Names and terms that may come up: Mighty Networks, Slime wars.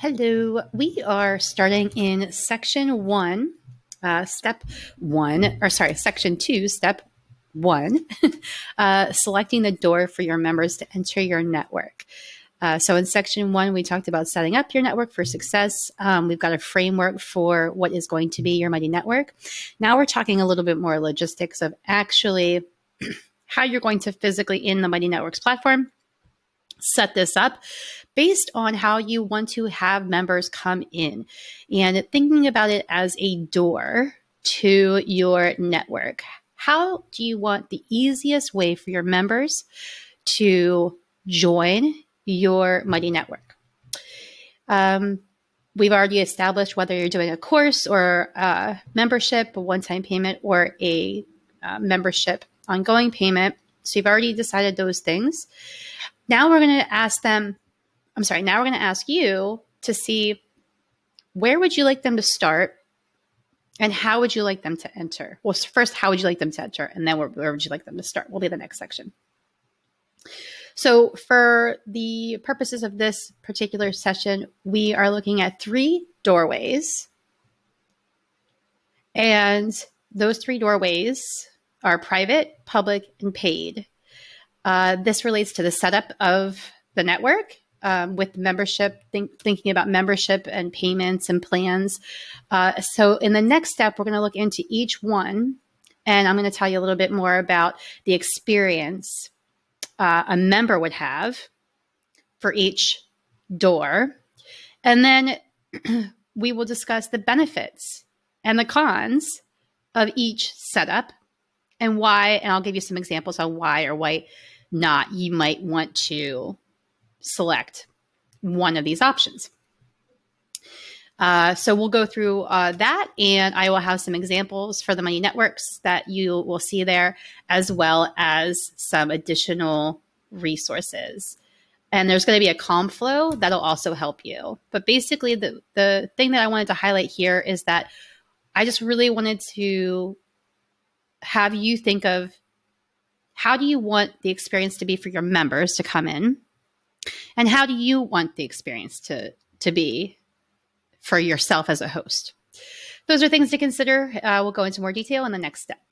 Hello, we are starting in section two, step one, selecting the door for your members to enter your network. So in section one, we talked about setting up your network for success. We've got a framework for what is going to be your Mighty Network. Now we're talking a little bit more logistics of actually how you're going to physically in the Mighty Networks platform, set this up based on how you want to have members come in and thinking about it as a door to your network. How do you want the easiest way for your members to join your Mighty Network? We've already established whether you're doing a course or a membership, a one-time payment, or a membership ongoing payment. So you've already decided those things. Now we're going to ask you to see where would you like them to start and how would you like them to enter? Well, first, how would you like them to enter? And then where would you like them to start will be the next section. So for the purposes of this particular session, we are looking at three doorways. And those three doorways are private, public, and paid. This relates to the setup of the network with membership, thinking about membership and payments and plans. So in the next step, we're going to look into each one. And I'm going to tell you a little bit more about the experience a member would have for each door. And then we will discuss the benefits and the cons of each setup and why, and I'll give you some examples on why or why not you might want to select one of these options. So we'll go through that, and I will have some examples for the Mighty Networks that you will see there, as well as some additional resources. And there's going to be a calm flow that'll also help you. But basically, the thing that I wanted to highlight here is that I just really wanted to have you think of how do you want the experience to be for your members to come in, and how do you want the experience to be for yourself as a host? Those are things to consider. We'll go into more detail in the next step.